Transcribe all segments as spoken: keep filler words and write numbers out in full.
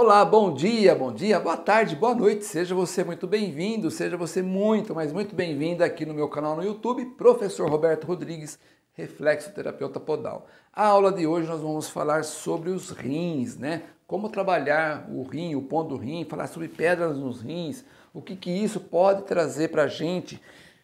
Olá, bom dia, bom dia, boa tarde, boa noite, seja você muito bem-vindo, seja você muito, mas muito bem-vinda aqui no meu canal no YouTube, Professor Roberto Rodrigues, Reflexoterapeuta Podal. A aula de hoje nós vamos falar sobre os rins, né? Como trabalhar o rim, o ponto do rim, falar sobre pedras nos rins, o que que isso pode trazer para a gente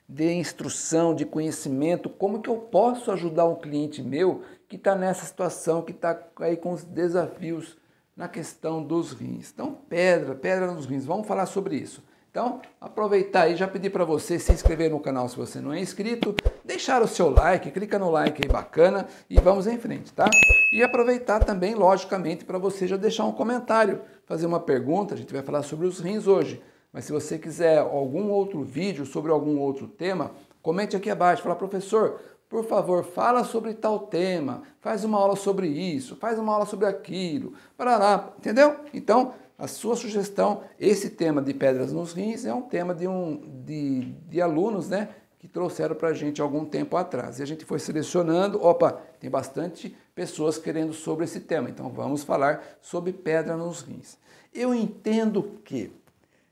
de instrução, de conhecimento, como que eu posso ajudar um cliente meu que está nessa situação, que está aí com os desafios na questão dos rins. Então, pedra, pedra nos rins, vamos falar sobre isso. Então, aproveitar e já pedir para você se inscrever no canal se você não é inscrito, deixar o seu like, clica no like aí bacana e vamos em frente, tá? E aproveitar também, logicamente, para você já deixar um comentário, fazer uma pergunta, a gente vai falar sobre os rins hoje, mas se você quiser algum outro vídeo sobre algum outro tema, comente aqui abaixo, fala, professor, por favor, fala sobre tal tema, faz uma aula sobre isso, faz uma aula sobre aquilo, parará, entendeu? Então, a sua sugestão, esse tema de pedras nos rins é um tema de, um, de, de alunos, né, que trouxeram para a gente algum tempo atrás. E a gente foi selecionando, opa, tem bastante pessoas querendo sobre esse tema, então vamos falar sobre pedra nos rins. Eu entendo que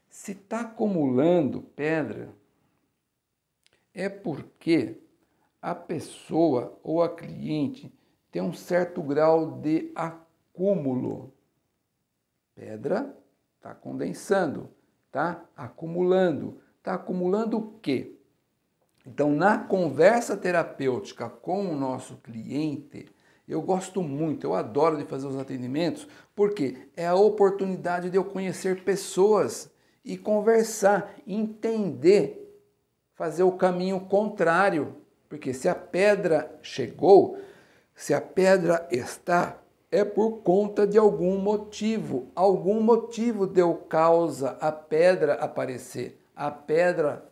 se está acumulando pedra, é porque a pessoa ou a cliente tem um certo grau de acúmulo. Pedra está condensando, está acumulando. Está acumulando o quê? Então, na conversa terapêutica com o nosso cliente, eu gosto muito, eu adoro de fazer os atendimentos, porque é a oportunidade de eu conhecer pessoas e conversar, entender, fazer o caminho contrário. Porque se a pedra chegou, se a pedra está, é por conta de algum motivo. Algum motivo deu causa à pedra aparecer, a pedra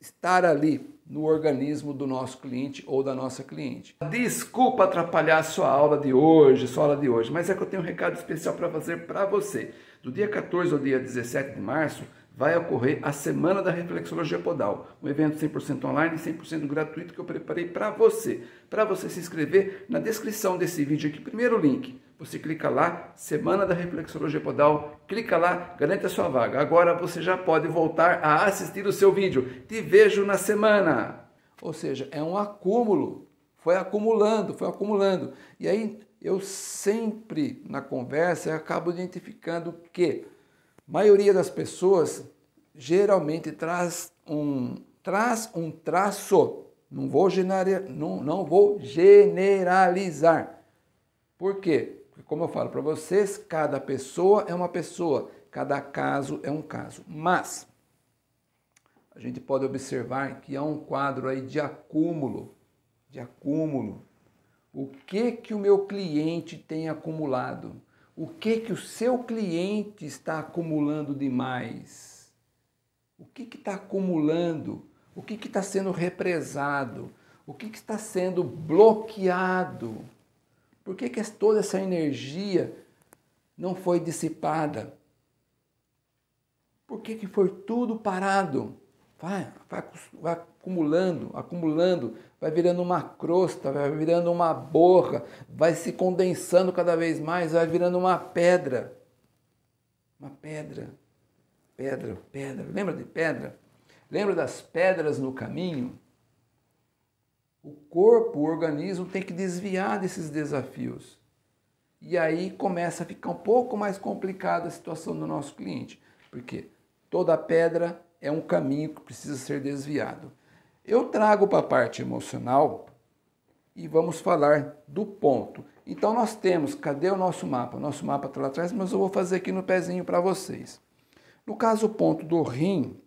estar ali no organismo do nosso cliente ou da nossa cliente. Desculpa atrapalhar a sua aula de hoje, sua aula de hoje, mas é que eu tenho um recado especial para fazer para você. Do dia quatorze ao dia dezessete de março, vai ocorrer a Semana da Reflexologia Podal, um evento cem por cento online e cem por cento gratuito que eu preparei para você. Para você se inscrever, na descrição desse vídeo aqui, primeiro link, você clica lá, Semana da Reflexologia Podal, clica lá, garante a sua vaga. Agora você já pode voltar a assistir o seu vídeo. Te vejo na semana! Ou seja, é um acúmulo, foi acumulando, foi acumulando. E aí eu sempre, na conversa, acabo identificando que a maioria das pessoas geralmente traz um, traz um traço, não vou, genera, não, não vou generalizar. Por quê? Porque, como eu falo para vocês, cada pessoa é uma pessoa, cada caso é um caso. Mas a gente pode observar que há um quadro aí de acúmulo, de acúmulo. O que que o meu cliente tem acumulado? O que que o seu cliente está acumulando demais? O que que está acumulando? O que que está sendo represado? O que que está sendo bloqueado? Por que que toda essa energia não foi dissipada? Por que que foi tudo parado? Vai, vai, vai acumulando, acumulando, vai virando uma crosta, vai virando uma borra, vai se condensando cada vez mais, vai virando uma pedra. Uma pedra, pedra, pedra. Lembra de pedra? Lembra das pedras no caminho? O corpo, o organismo tem que desviar desses desafios. E aí começa a ficar um pouco mais complicada a situação do nosso cliente. Porque toda pedra é um caminho que precisa ser desviado. Eu trago para a parte emocional e vamos falar do ponto. Então nós temos, cadê o nosso mapa? O nosso mapa está lá atrás, mas eu vou fazer aqui no pezinho para vocês. No caso, o ponto do rim,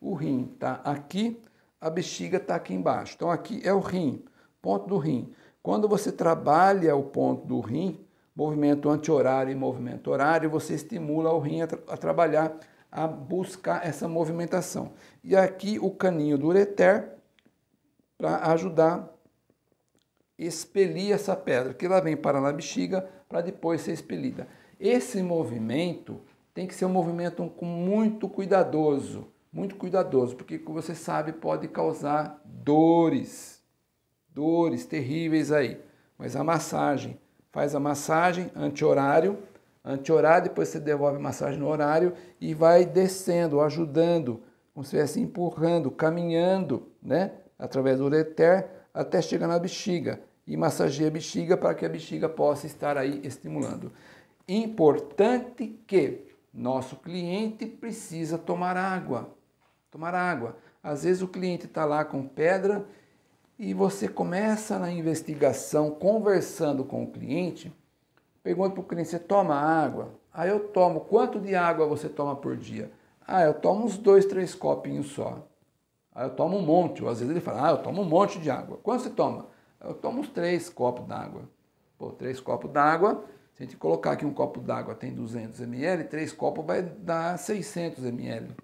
o rim está aqui, a bexiga está aqui embaixo. Então aqui é o rim, ponto do rim. Quando você trabalha o ponto do rim, movimento anti-horário e movimento horário, você estimula o rim a, tra a trabalhar a buscar essa movimentação. E aqui o caninho do ureter para ajudar expelir essa pedra, que ela vem para na bexiga para depois ser expelida. Esse movimento tem que ser um movimento muito cuidadoso, muito cuidadoso, porque como você sabe pode causar dores, dores terríveis aí. Mas a massagem, faz a massagem anti-horário, anti-horário, depois você devolve a massagem no horário e vai descendo, ajudando, como se estivesse empurrando, caminhando, né, através do ureter até chegar na bexiga e massageia a bexiga para que a bexiga possa estar aí estimulando. Importante que nosso cliente precisa tomar água, tomar água. Às vezes o cliente está lá com pedra e você começa na investigação, conversando com o cliente, pergunta para o cliente, você toma água? Ah, eu tomo. Quanto de água você toma por dia? Ah, eu tomo uns dois, três copinhos só. Ah, eu tomo um monte. Ou às vezes ele fala, ah, eu tomo um monte de água. Quanto você toma? Eu tomo uns três copos d'água. Pô, três copos d'água, se a gente colocar aqui um copo d'água tem duzentos mililitros, três copos vai dar seiscentos mililitros.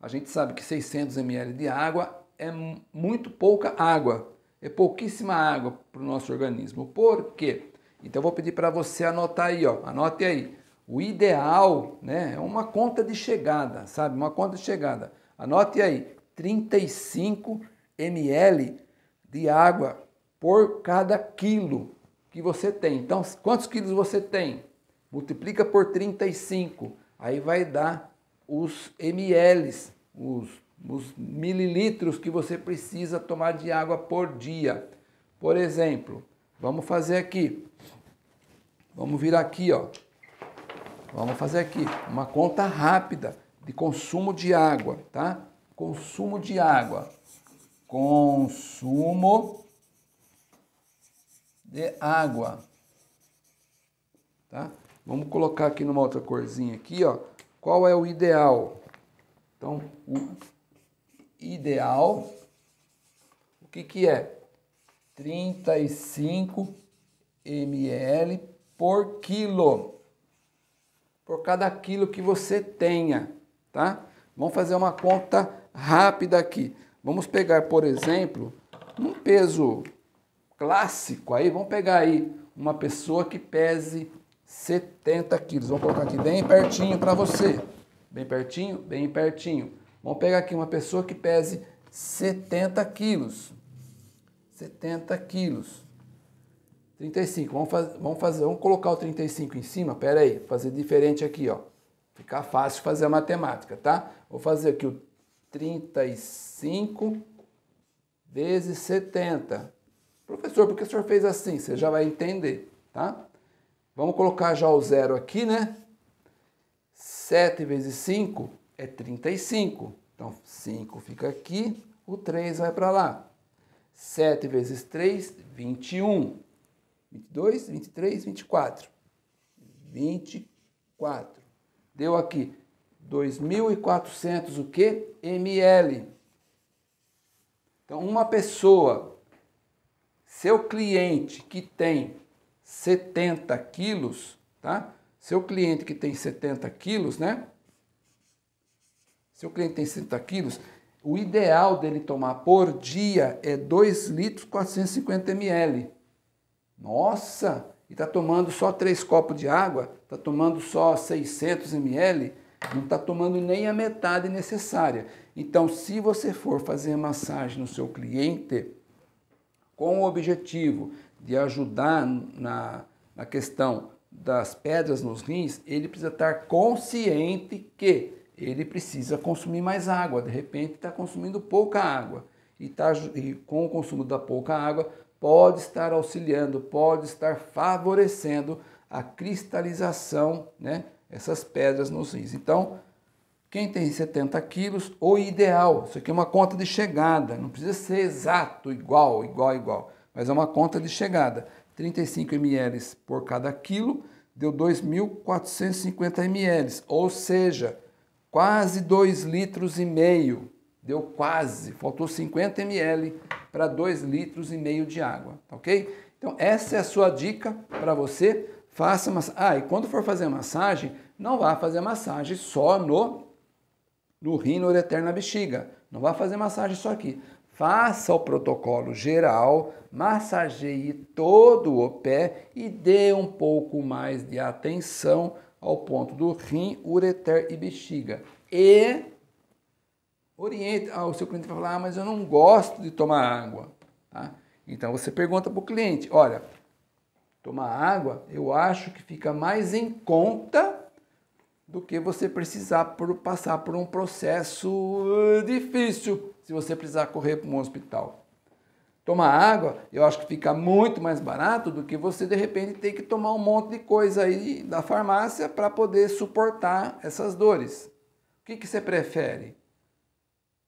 A gente sabe que seiscentos mililitros de água é muito pouca água, é pouquíssima água para o nosso organismo. Por quê? Então eu vou pedir para você anotar aí, ó, anote aí. O ideal, né, é uma conta de chegada, sabe? Uma conta de chegada. Anote aí, trinta e cinco mililitros de água por cada quilo que você tem. Então, quantos quilos você tem? Multiplica por trinta e cinco, aí vai dar os ml, os, os mililitros que você precisa tomar de água por dia. Por exemplo, vamos fazer aqui, vamos virar aqui, ó. Vamos fazer aqui uma conta rápida de consumo de água, tá? Consumo de água. Consumo de água, tá? Vamos colocar aqui numa outra corzinha aqui, ó. Qual é o ideal? Então, o ideal, o que que é? trinta e cinco mililitros por quilo, por cada quilo que você tenha, tá? Vamos fazer uma conta rápida aqui. Vamos pegar, por exemplo, um peso clássico aí. Vamos pegar aí uma pessoa que pese setenta quilos. Vamos colocar aqui bem pertinho para você. Bem pertinho, bem pertinho. Vamos pegar aqui uma pessoa que pese setenta quilos. setenta quilos. trinta e cinco. Vamos, faz, vamos, fazer, vamos colocar o trinta e cinco em cima. Pera aí, fazer diferente aqui, ó. Ficar fácil fazer a matemática, tá? Vou fazer aqui o trinta e cinco vezes setenta. Professor, por que o senhor fez assim? Você já vai entender, tá? Vamos colocar já o zero aqui, né? sete vezes cinco é trinta e cinco. Então, cinco fica aqui, o três vai para lá. sete vezes três, vinte e um. vinte e dois, vinte e três, vinte e quatro. vinte e quatro. Deu aqui dois mil e quatrocentos o quê? ml. Então, uma pessoa, seu cliente que tem setenta quilos, tá? Seu cliente que tem setenta quilos, né? Seu cliente tem setenta quilos, o ideal dele tomar por dia é dois litros e quatrocentos e cinquenta mililitros. Nossa! E tá tomando só três copos de água? Tá tomando só seiscentos mililitros? Não está tomando nem a metade necessária. Então, se você for fazer massagem no seu cliente com o objetivo de ajudar na, na questão das pedras nos rins, ele precisa estar consciente que ele precisa consumir mais água. De repente, está consumindo pouca água. E, tá, e com o consumo da pouca água, pode estar auxiliando, pode estar favorecendo a cristalização, né? Essas pedras nos rins. Então, quem tem setenta quilos, o ideal, isso aqui é uma conta de chegada, não precisa ser exato, igual, igual, igual, mas é uma conta de chegada. trinta e cinco mililitros por cada quilo deu dois mil quatrocentos e cinquenta mililitros, ou seja, quase dois litros e meio. Deu quase, faltou cinquenta mililitros para dois litros e meio de água, ok? Então, essa é a sua dica para você. Faça massagem. Ah, e quando for fazer massagem, não vá fazer massagem só no, no rim, no ureter, na bexiga. Não vá fazer massagem só aqui. Faça o protocolo geral, massageie todo o pé e dê um pouco mais de atenção ao ponto do rim, ureter e bexiga. E oriente. Ah, o seu cliente vai falar, ah, mas eu não gosto de tomar água. Tá? Então você pergunta para o cliente, olha, tomar água, eu acho que fica mais em conta do que você precisar por, passar por um processo difícil, se você precisar correr para um hospital. Tomar água, eu acho que fica muito mais barato do que você, de repente, ter que tomar um monte de coisa aí da farmácia para poder suportar essas dores. O que que você prefere?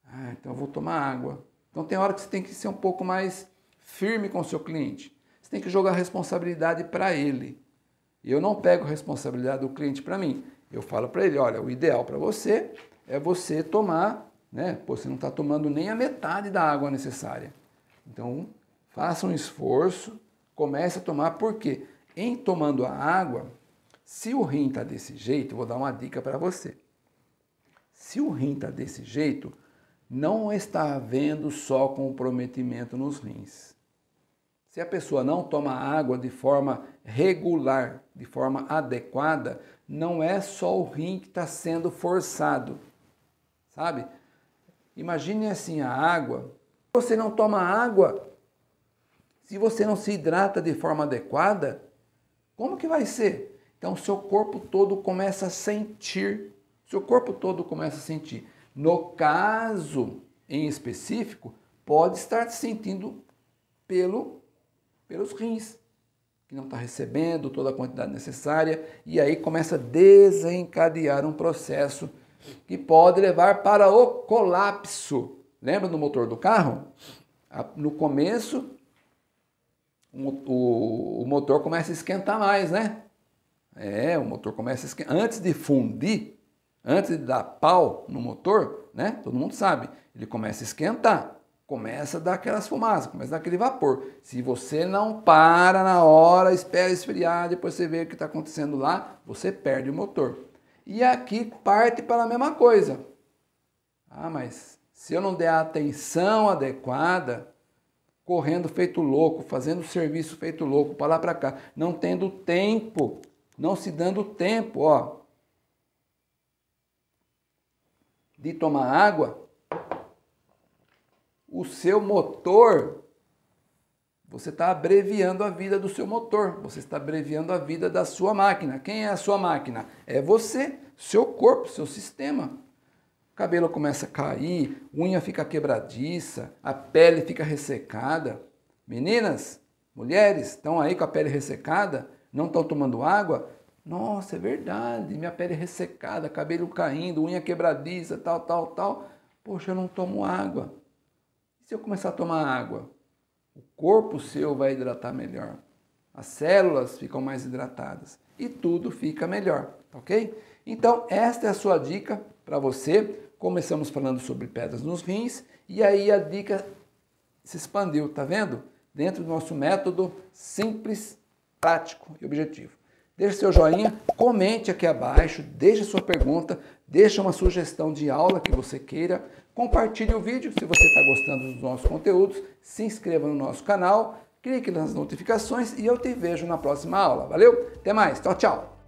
Ah, então eu vou tomar água. Então tem hora que você tem que ser um pouco mais firme com o seu cliente. Você tem que jogar a responsabilidade para ele. Eu não pego a responsabilidade do cliente para mim. Eu falo para ele, olha, o ideal para você é você tomar, né? Pô, você não está tomando nem a metade da água necessária. Então, faça um esforço, comece a tomar, porque em tomando a água, se o rim está desse jeito, vou dar uma dica para você. Se o rim está desse jeito, não está havendo só comprometimento nos rins. Se a pessoa não toma água de forma regular, de forma adequada, não é só o rim que está sendo forçado, sabe? Imagine assim, a água... Se você não toma água, se você não se hidrata de forma adequada, como que vai ser? Então, seu corpo todo começa a sentir, seu corpo todo começa a sentir. No caso, em específico, pode estar sentindo pelo, pelos rins, que não está recebendo toda a quantidade necessária, e aí começa a desencadear um processo que pode levar para o colapso. Lembra do motor do carro? No começo, o motor começa a esquentar mais, né? É, o motor começa a esquentar. Antes de fundir, antes de dar pau no motor, né? Todo mundo sabe, ele começa a esquentar, começa a dar aquelas fumaças, começa a dar aquele vapor. Se você não para na hora, espera esfriar, depois você vê o que está acontecendo lá, você perde o motor. E aqui parte para a mesma coisa. Ah, mas... se eu não der a atenção adequada, correndo feito louco, fazendo serviço feito louco, para lá para cá, não tendo tempo, não se dando tempo, ó, de tomar água, o seu motor, você está abreviando a vida do seu motor, você está abreviando a vida da sua máquina. Quem é a sua máquina? É você, seu corpo, seu sistema. O cabelo começa a cair, unha fica quebradiça, a pele fica ressecada. Meninas, mulheres, estão aí com a pele ressecada? Não estão tomando água? Nossa, é verdade, minha pele ressecada, cabelo caindo, unha quebradiça, tal, tal, tal. Poxa, eu não tomo água. E se eu começar a tomar água? O corpo seu vai hidratar melhor. As células ficam mais hidratadas e tudo fica melhor, ok? Então, esta é a sua dica para você. Começamos falando sobre pedras nos rins e aí a dica se expandiu, tá vendo? Dentro do nosso método simples, prático e objetivo. Deixe seu joinha, comente aqui abaixo, deixe sua pergunta, deixe uma sugestão de aula que você queira, compartilhe o vídeo se você está gostando dos nossos conteúdos, se inscreva no nosso canal, clique nas notificações e eu te vejo na próxima aula. Valeu? Até mais. Tchau, tchau.